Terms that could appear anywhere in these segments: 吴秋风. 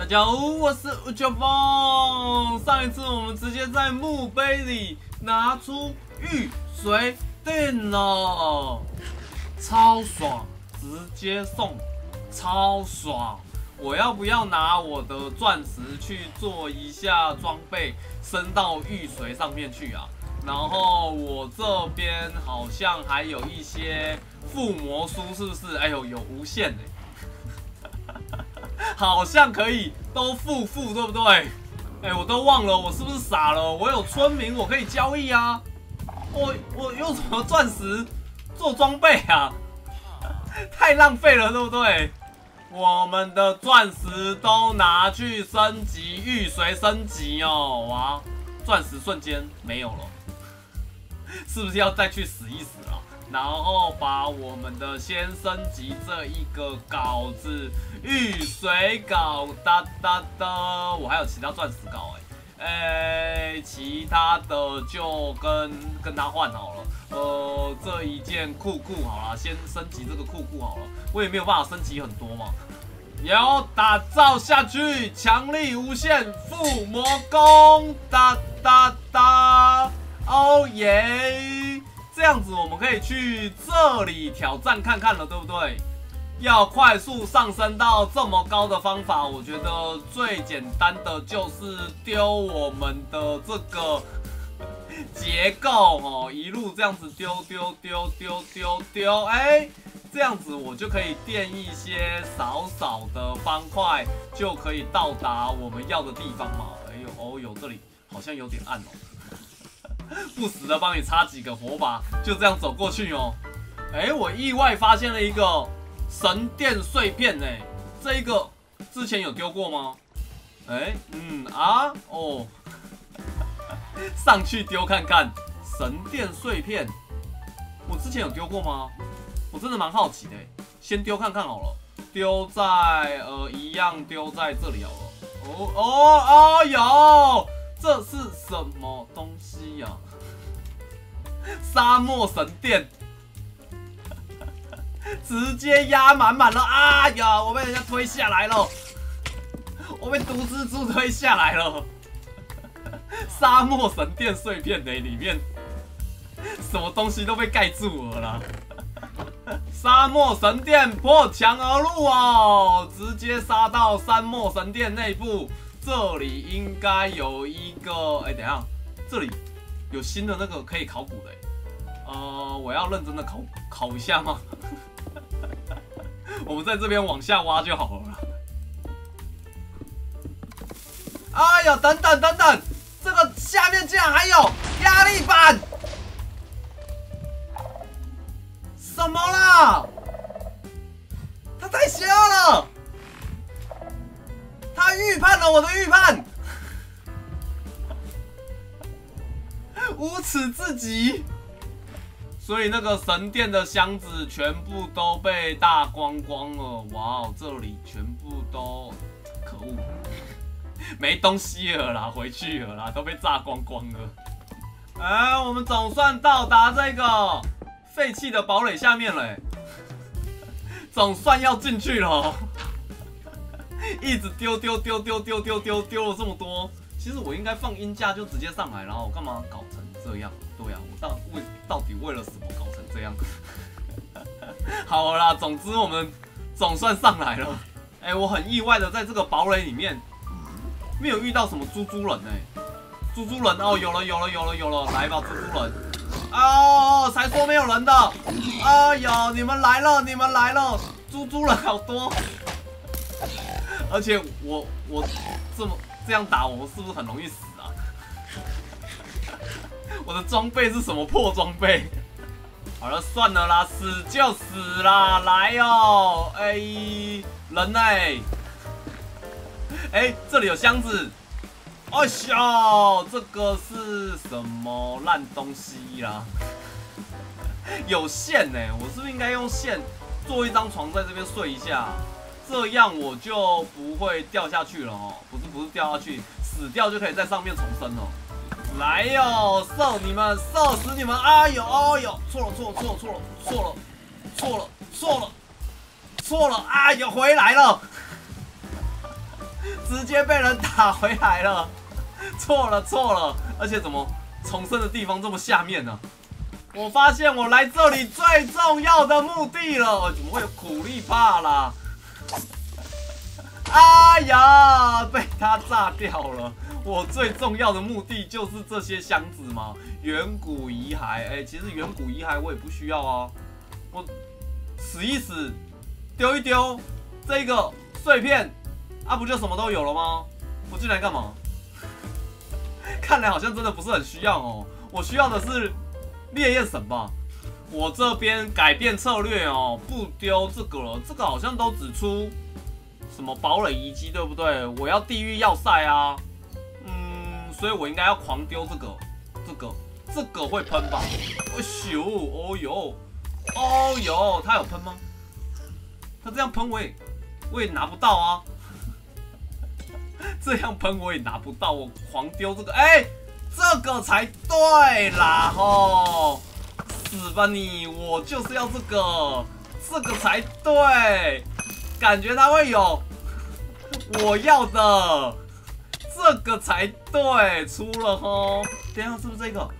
大家好，我是吴秋风。上一次我们直接在墓碑里拿出玉髓锭了，超爽，直接送，超爽！我要不要拿我的钻石去做一下装备，升到玉髓上面去啊？然后我这边好像还有一些附魔书，是不是？哎呦，有无限哎、欸！ 好像可以都付，对不对？哎，我都忘了，我是不是傻了？我有村民，我可以交易啊！我用什么钻石做装备啊？太浪费了，对不对？我们的钻石都拿去升级玉髓升级哦！哇，钻石瞬间没有了，是不是要再去死一死啊？ 然后把我们的先升级这一个稿子，玉髓稿，哒哒哒，我还有其他钻石稿哎，其他的就跟他换好了。这一件裤裤好了，先升级这个裤裤好了，我也没有办法升级很多嘛。有打造下去，强力无限附魔功，哒哒哒，哦耶！ 这样子我们可以去这里挑战看看了，对不对？要快速上升到这么高的方法，我觉得最简单的就是丢我们的这个结构哦，一路这样子丢，哎，这样子我就可以垫一些少的方块，就可以到达我们要的地方嘛。哎呦，哦呦，这里好像有点暗哦。 不死的帮你插几个火把，就这样走过去哦。哎，我意外发现了一个神殿碎片哎，这一个之前有丢过吗？哎，嗯啊哦，上去丢看看神殿碎片，我之前有丢过吗？我真的蛮好奇的，先丢看看好了，丢在一样丢在这里好了。哦有。 这是什么东西呀、啊？沙漠神殿，直接压满了！哎呀，我被人家推下来了，我被毒蜘蛛推下来了。沙漠神殿碎片呢、欸？里面什么东西都被盖住了啦！沙漠神殿破墙而入哦，直接杀到沙漠神殿内部。 这里应该有一个，哎，等一下，这里有新的那个可以考古的，我要认真的考一下吗？我们在这边往下挖就好了啦。哎呀，等等，这个下面竟然还有压力板，什么啦？它太邪恶了！ 他预判了我的预判，无耻至极！所以那个神殿的箱子全部都被大光光了。哇，这里全部都可恶，没东西了啦，回去了啦，都被炸光光了。哎，我们总算到达这个废弃的堡垒下面了，总算要进去了。 一直丢了这么多，其实我应该放音架就直接上来，然后我干嘛搞成这样？对啊，我到底为了什么搞成这样？好了啦，总之我们总算上来了。哎，我很意外的在这个堡垒里面没有遇到什么猪猪人哎，猪猪人哦，有了，来吧猪猪人！哦，才说没有人的，哎呦，你们来了，猪猪人好多。 而且我这样打我是不是很容易死啊？我的装备是什么破装备？好了，算了啦，死就死啦，来哦！哎，人呢？哎，这里有箱子。哎呦，这个是什么烂东西啦？有线呢，我是不是应该用线做一张床在这边睡一下？ 这样我就不会掉下去了哦，不是掉下去，死掉就可以在上面重生哦。来哟，射你们，射死你们！哎呦，哎呦，错了！哎呦，回来了，直接被人打回来了，错了，而且怎么重生的地方这么下面呢？我发现我来这里最重要的目的了，怎么会有苦力怕啦？哎呀，被他炸掉了！我最重要的目的就是这些箱子嘛，远古遗骸，其实远古遗骸我也不需要啊，我死一死，丢一丢这个碎片。 啊，不就什么都有了吗？我进来干嘛？看来好像真的不是很需要哦。我需要的是烈焰神吧。我这边改变策略哦，不丢这个了。这个好像都只出什么堡垒遗迹，对不对？我要地狱要塞啊。嗯，所以我应该要狂丢这个、这个会喷吧？哦咻，哦呦，他有喷吗？他这样喷我也拿不到啊。 这样喷我也拿不到，我狂丢这个，这个才对啦吼！死吧你，我就是要这个，这个才对，感觉它会有我要的，这个才对，出了吼！等一下是不是这个？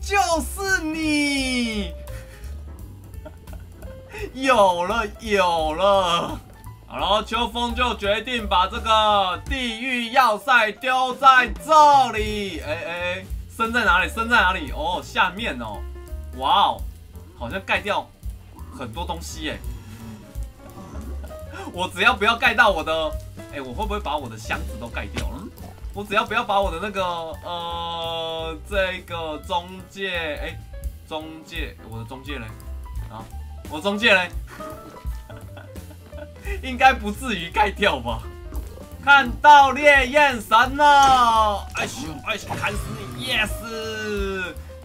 就是你，有了。 好了，秋风就决定把这个地狱要塞丢在这里。生在哪里？哦，下面哦。哇哦，好像盖掉很多东西我只要不要盖到我的，我会不会把我的箱子都盖掉了？我只要不要把我的那个这个中介，中介，我的中介嘞？啊，我中介嘞？ 应该不至于盖掉吧？看到烈焰神了！哎呦，砍死你 ！Yes，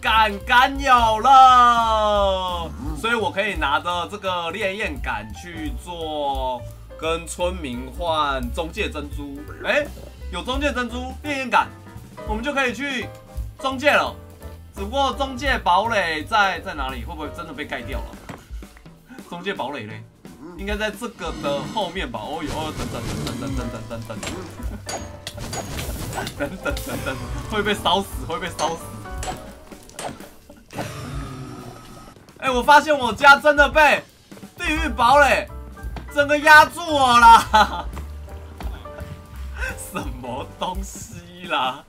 杆有了，所以我可以拿着这个烈焰杆去做跟村民换中介珍珠。有中介珍珠、烈焰杆，我们就可以去中介了。只不过中介堡垒在哪里？会不会真的被盖掉了？中介堡垒嘞？ 应该在这个的后面吧。哦呦，等，会被烧死，我发现我家真的被地狱堡垒整个压住我啦！什么东西啦？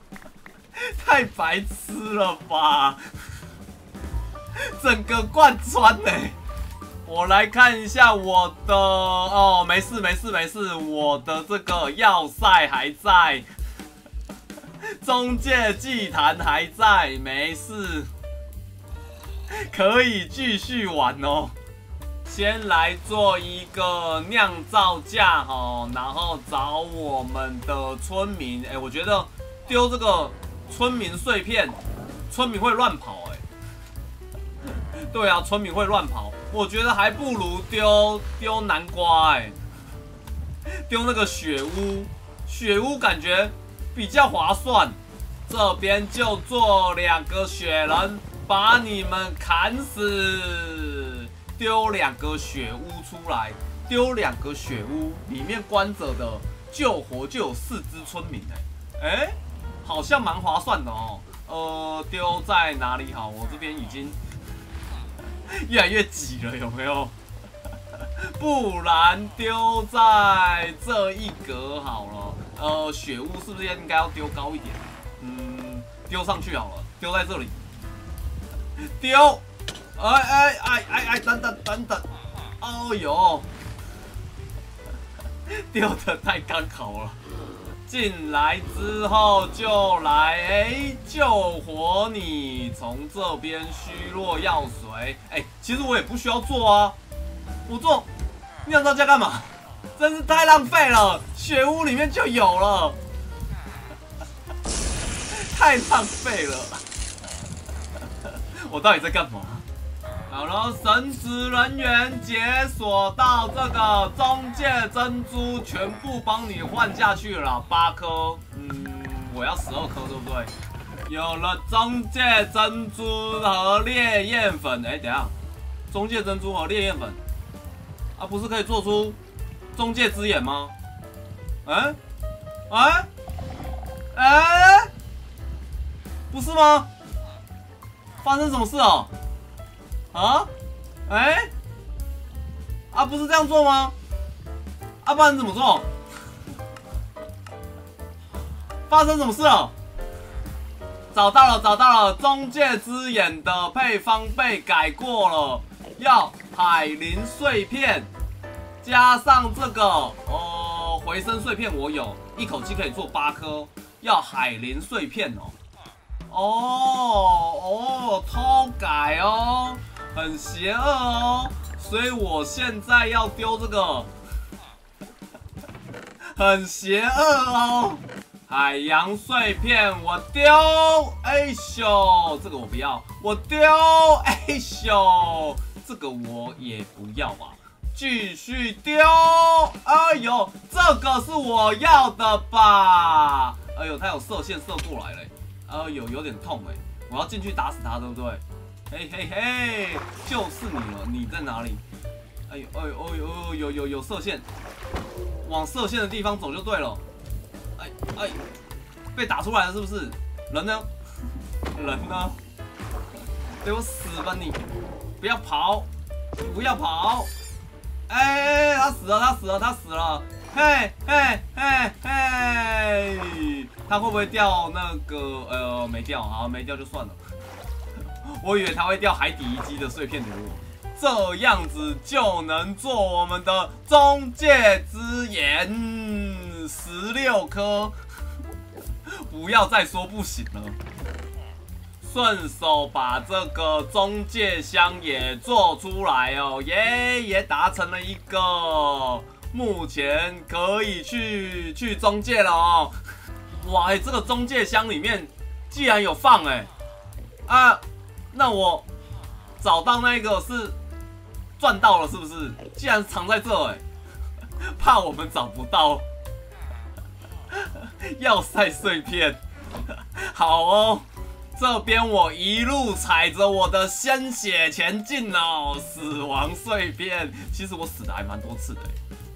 太白痴了吧！整个贯穿我来看一下我的哦，没事，我的这个要塞还在，中介祭坛还在，没事，可以继续玩哦。先来做一个酿造架哦，然后找我们的村民。我觉得丢这个村民碎片，村民会乱跑。对啊，村民会乱跑。 我觉得还不如丢南瓜丢那个雪屋，感觉比较划算。这边就做2个雪人，把你们砍死，丢2个雪屋出来，丢2个雪屋里面关着的救活就有4只村民好像蛮划算的哦。丢在哪里好？我这边已经。 越来越挤了，有没有？不然丢在这一格好了。雪屋是不是应该要丢高一点？嗯，丢上去好了，丢在这里。丢！等！哦呦，丢的太刚好了。进来之后就来救活你，从这边虚弱药水。其实我也不需要做啊，我做酿造家干嘛？真是太浪费了，雪屋里面就有了，太浪费了。我到底在干嘛？好了，神职人员解锁到这个中介珍珠，全部帮你换下去了，8颗。我要12颗，对不对？有了中介珍珠和烈焰粉，等一下，中介珍珠和烈焰粉，啊，不是可以做出中介之眼吗？哎哎哎，不是吗？发生什么事哦？啊？哎？啊，不是这样做吗？啊，不然怎么做？发生什么事了？找到了，找到了！中介之眼的配方被改过了，要海磷碎片。 加上这个回声碎片，我有一口气可以做8颗，要海磷碎片哦。哦哦，偷改哦，很邪恶哦，所以我现在要丢这个，很邪恶哦。海洋碎片我丢，哎咻，这个我不要，我丢，哎咻，这个我也不要吧。 继续丢，哎呦，这个是我要的吧？哎呦，他有射线射过来嘞，哎呦，有点痛哎，我要进去打死他，对不对？嘿嘿嘿，就是你了，你在哪里？哎呦哎呦哎呦，哎呦有射线，往射线的地方走就对了。哎哎，被打出来了是不是？人呢？人呢？给我死吧你！不要跑，不要跑！ 哎，他死了，他死了，他死了！嘿，嘿，嘿，嘿，他会不会掉那个？没掉，好，没掉就算了。我以为他会掉海底遗迹的碎片给我，这样子就能做我们的中介之眼16颗。不要再说不行了，顺手把这个中介箱也做出来哦，耶，也达成了一个，目前可以去中介了哦。哇，这个中介箱里面既然有放啊，那我找到那个是赚到了是不是？既然藏在这怕我们找不到，要塞碎片，好哦。 这边我一路踩着我的鲜血前进哦，死亡碎片。其实我死的还蛮多次的，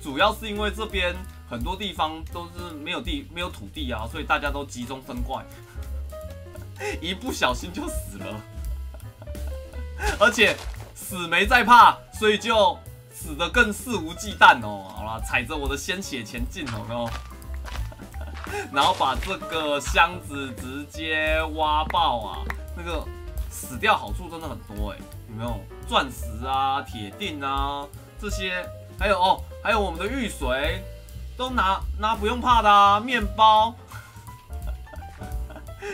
主要是因为这边很多地方都是没有土地啊，所以大家都集中分怪，一不小心就死了。而且死没在怕，所以就死得更肆无忌惮哦。好啦，踩着我的鲜血前进哦。 然后把这个箱子直接挖爆啊！那个死掉好处真的很多有没有？钻石啊、铁锭啊这些，还有还有我们的玉髓，都拿不用怕的啊！面包，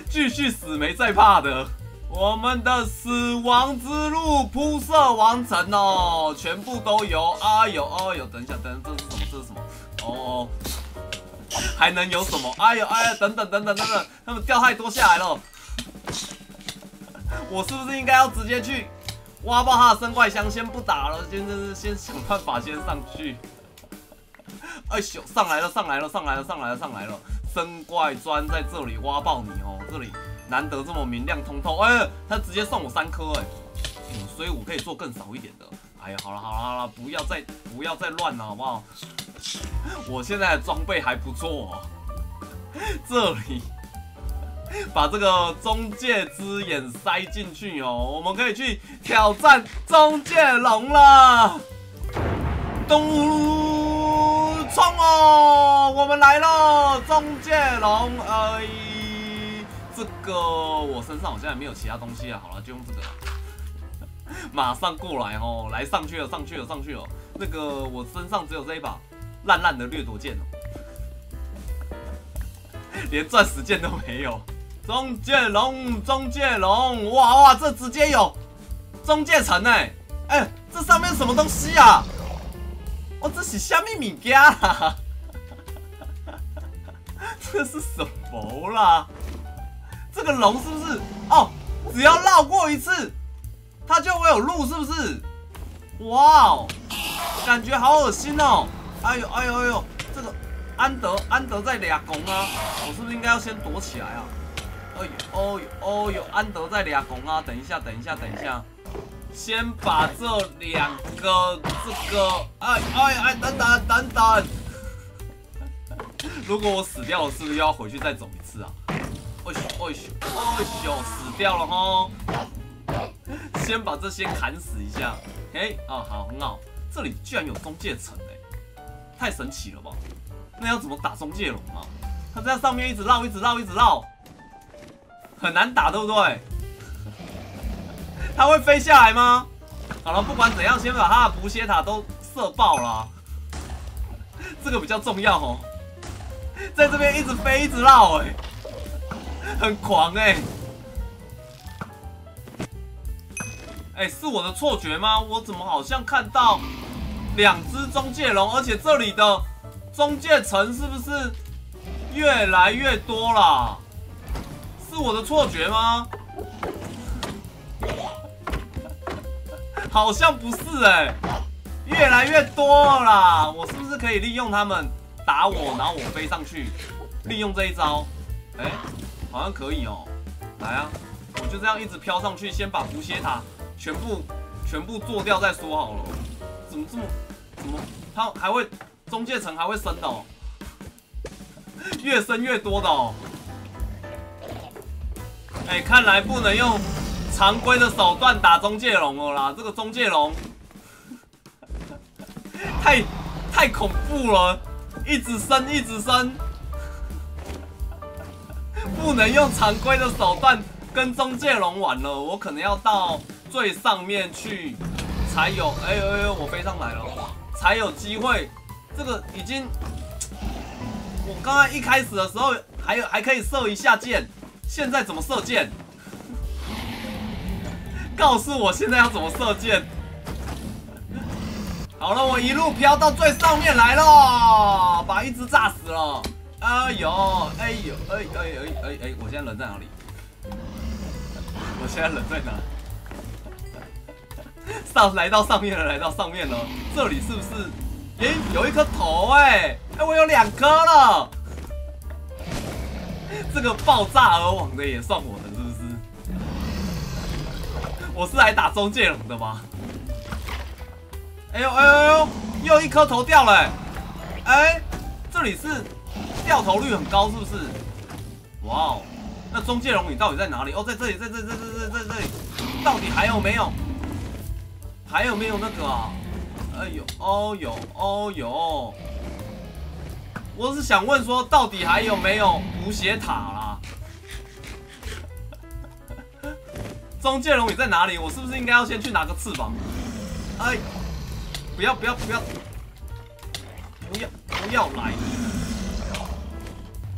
继续死没再怕的。我们的死亡之路铺设完成哦，全部都有。哎呦哎呦，等一下，这是什么？哦。 还能有什么？哎呦哎呦，等等，他们掉太多下来了。我是不是应该要直接去挖爆他的生怪箱？先不打了，先想办法先上去。哎呦，上来了！生怪砖在这里挖爆你哦，这里难得这么明亮通透。哎，他直接送我3颗所以我可以做更少一点的。 哎呀，好了，不要再乱了，好不好？我现在的装备还不错哦。这里把这个中介之眼塞进去哦，我们可以去挑战中介龙了。咚，冲哦，我们来了，中介龙。这个我身上好像也没有其他东西啊，好了，就用这个。 马上过来哦！来上去了！那个我身上只有这一把烂的掠夺剑哦，连钻石剑都没有。中介龙，哇，这直接有中介城哎，这上面什么东西啊？哦，这是虾米米家啦？这是什么啦？这个龙是不是？哦，只要绕过一次。 它就会有路，是不是？哇哦，感觉好恶心哦！哎呦，这个安德在俩拱啊，我是不是应该要先躲起来啊？哎呦，安德在俩拱啊！等一下，先把这两个，这个，哎，等等，如果我死掉，我是不是又要回去再走一次啊？哦咻，死掉了吼！先把这些砍死一下。哎，哦好，很好，这里居然有中介城哎，太神奇了吧？那要怎么打中介龙啊？它在上面一直绕，很难打，对不对？ 他会飞下来吗？好了，不管怎样，先把他的补血塔都射爆了、啊，这个比较重要哦。在这边一直飞，一直绕，哎，很狂哎、欸，是我的错觉吗？我怎么好像看到两只中介龙，而且这里的中介城是不是越来越多啦？是我的错觉吗？ 好像不是哎、欸，越来越多了啦。我是不是可以利用他们打我，然后我飞上去，利用这一招？哎、欸，好像可以哦、喔。来啊，我就这样一直飘上去，先把补血塔全部做掉再说好了。怎么它还会中介层还会升的哦、喔，越升越多的哦、喔。哎、欸，看来不能用 常规的手段打中介龙了啦，这个中介龙太恐怖了，一直升，不能用常规的手段跟中介龙玩了，我可能要到最上面去才有，哎，我飞上来了，才有机会。这个已经，我刚刚一开始的时候还可以射一下箭，现在怎么射箭？ 告诉我现在要怎么射箭？好了，我一路飘到最上面来了，把一只炸死了。哎呦！我现在人在哪里？我现在人在哪？来到上面了。这里是不是？哎，有一颗头哎！哎，我有两颗了。这个爆炸而亡的也算我的。 我是来打中介龙的吗？哎呦，又一颗头掉了、欸！哎，这里是掉头率很高，是不是？哇哦，那中介龙你到底在哪里？哦，在这里，在这里，到底还有没有？还有没有那个啊？哎呦，哦有，我是想问说，到底还有没有补血塔啦？ 中介龙你在哪里？我是不是应该要先去拿个翅膀？哎，不要来！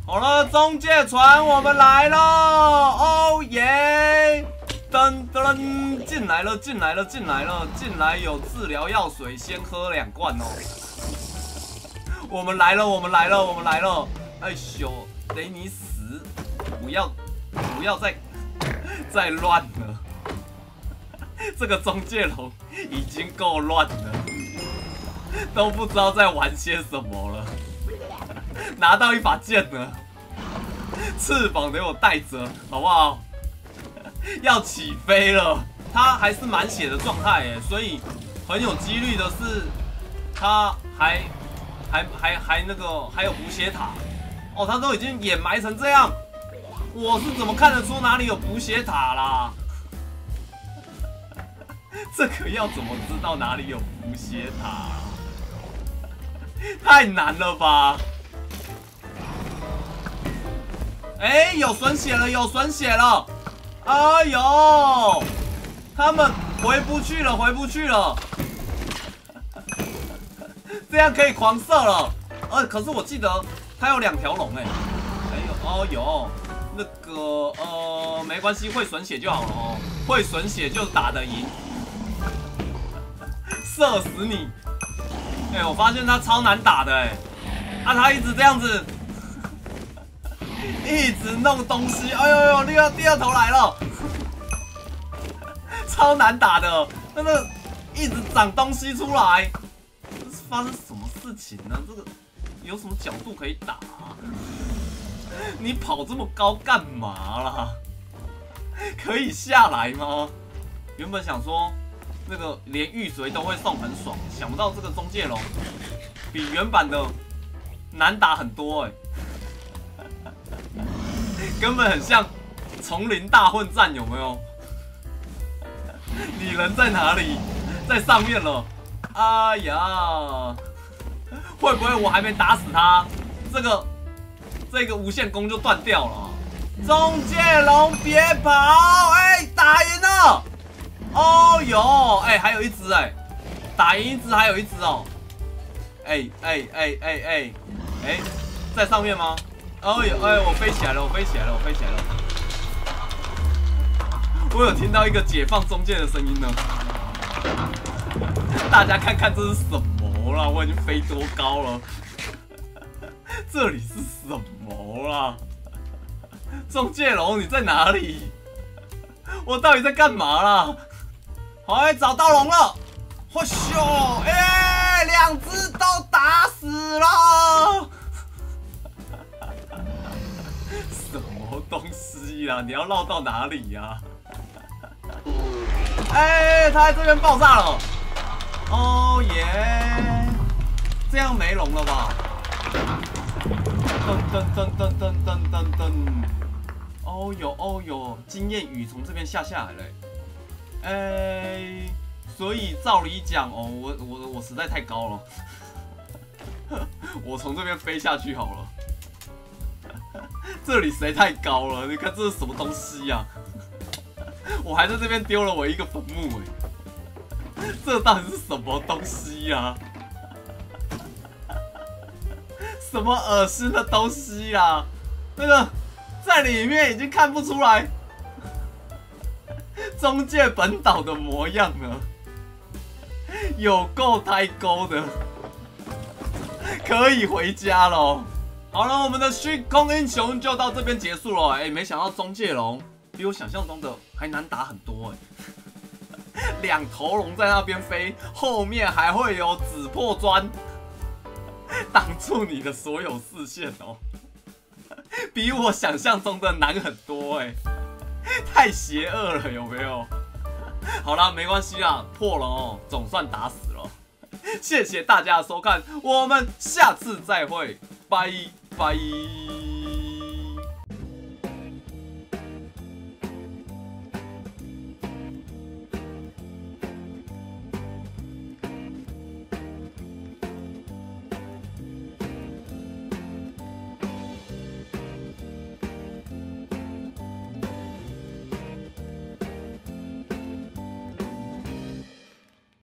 好了，中介船我们来了！哦耶！噔，进来了！进来有治疗药水，先喝2罐哦。我们来了！哎咻，雷尼斯，不要再乱了！ 这个中介龙已经够乱了，都不知道在玩些什么了。拿到一把剑了，翅膀得我带着，好不好？要起飞了，它还是满血的状态哎，所以很有几率的是，它还那个还有补血塔哦，它都已经掩埋成这样，我是怎么看得出哪里有补血塔啦？ 这个要怎么知道哪里有补血塔、啊？太难了吧！哎，有损血了！哎呦，他们回不去了！这样可以狂射了。可是我记得它有2条龙哎。哎呦，那个没关系，会损血就好了哦，会损血就打得赢。 射死你！哎、欸，我发现他超难打的哎、欸，啊，他一直这样子，一直弄东西，哎呦，第二头来了，超难打的，那个一直长东西出来，这是发生什么事情呢？这个有什么角度可以打、啊？你跑这么高干嘛啦？可以下来吗？原本想说。那个连玉髓都会送，很爽。想不到这个中介龙比原版的难打很多哎、欸，根本很像丛林大混战，有没有？你人在哪里？在上面了。哎呀，会不会我还没打死他，这个无限弓就断掉了、啊？中介龙别跑！哎、欸，打赢了！哦哟，哎、欸，还有一只哎、欸，打赢一只还有一只哦。哎，在上面吗？哦哟，哎、欸，我飞起来了！我有听到一个解放中介的声音呢。大家看看这是什么啦？我已经飞多高了？这里是什么啦？中介龙，你在哪里？我到底在干嘛啦？好、欸，找到龙了！我咻！哎、欸，两只都打死了！什么东西呀、啊？你要绕到哪里呀、啊？哎、欸，它在这边爆炸了！哦耶！这样没龙了吧？噔！哦哟，经验雨从这边下来了、欸，哎、欸，所以照理讲哦，我实在太高了，我从这边飞下去好了，这里实在太高了，你看这是什么东西呀、啊？我还在这边丢了我一个坟墓哎、欸，这到底是什么东西呀、啊？什么恶心的东西呀、啊？那个。在里面已经看不出来中介本岛的模样了，有够太高的，可以回家喽。好了，我们的虚空英雄就到这边结束了。哎，没想到中介龙比我想象中的还难打很多哎，两头龙在那边飞，后面还会有紫破砖挡住你的所有视线哦。比我想象中的难很多哎、欸，太邪恶了有没有？好啦，没关系啦，破了哦，总算打死了。谢谢大家的收看，我们下次再会，拜拜。